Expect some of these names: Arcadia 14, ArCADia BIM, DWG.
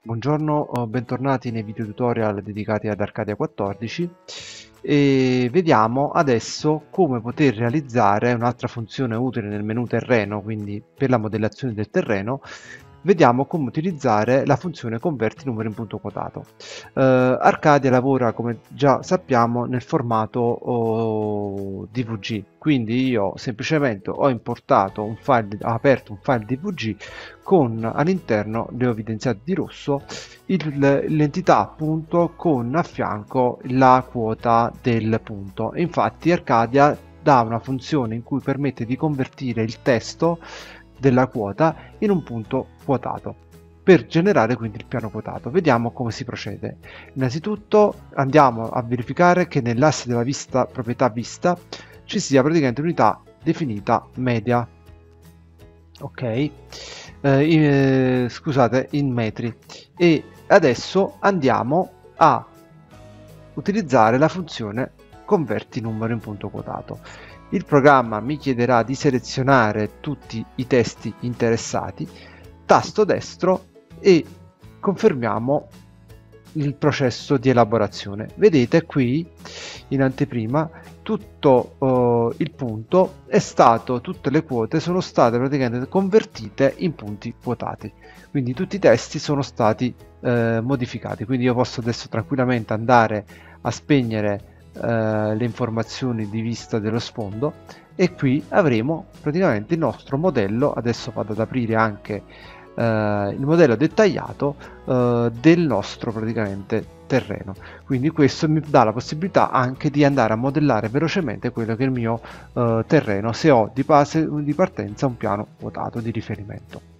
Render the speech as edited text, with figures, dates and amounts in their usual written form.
Buongiorno, bentornati nei video tutorial dedicati ad Arcadia 14 e vediamo adesso come poter realizzare un'altra funzione utile nel menu terreno, quindi per la modellazione del terreno. Vediamo come utilizzare la funzione converti numero in punto quotato. Arcadia lavora, come già sappiamo, nel formato DWG, quindi io semplicemente ho importato un file, ho aperto un file DWG con all'interno, le ho evidenziate di rosso, l'entità punto con a fianco la quota del punto. Infatti Arcadia dà una funzione in cui permette di convertire il testo della quota in un punto quotato per generare quindi il piano quotato. Vediamo come si procede. Innanzitutto andiamo a verificare che nell'asse della vista, proprietà vista, ci sia praticamente unità definita media, ok, in metri, e adesso andiamo a utilizzare la funzione converti numero in punto quotato. Il programma mi chiederà di selezionare tutti i testi interessati, tasto destro, e confermiamo il processo di elaborazione. Vedete qui in anteprima tutto il punto è stato, tutte le quote sono state praticamente convertite in punti quotati, quindi tutti i testi sono stati modificati. Quindi io posso adesso tranquillamente andare a spegnere le informazioni di vista dello sfondo e qui avremo praticamente il nostro modello. Adesso vado ad aprire anche il modello dettagliato del nostro praticamente terreno, quindi questo mi dà la possibilità anche di andare a modellare velocemente quello che è il mio terreno se ho di partenza un piano quotato di riferimento.